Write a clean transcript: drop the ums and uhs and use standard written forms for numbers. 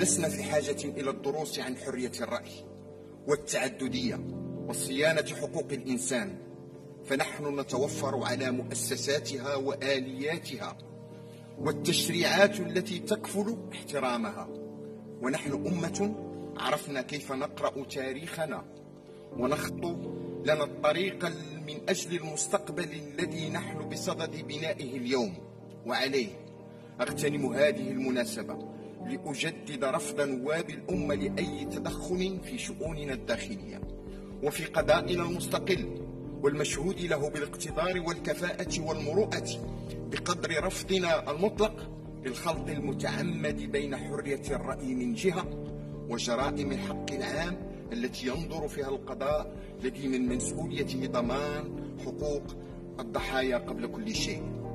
لسنا في حاجة إلى الدروس عن حرية الرأي والتعددية وصيانة حقوق الإنسان، فنحن نتوفر على مؤسساتها وآلياتها والتشريعات التي تكفل احترامها، ونحن أمة عرفنا كيف نقرأ تاريخنا ونخطو لنا الطريق من أجل المستقبل الذي نحن بصدد بنائه اليوم. وعليه أغتنم هذه المناسبة لأجدد رفض نواب الأمة لأي تدخل في شؤوننا الداخلية وفي قضائنا المستقل والمشهود له بالاقتدار والكفاءة والمروءة، بقدر رفضنا المطلق للخلط المتعمد بين حرية الرأي من جهة وجرائم الحق العام التي ينظر فيها القضاء الذي من مسؤوليته ضمان حقوق الضحايا قبل كل شيء.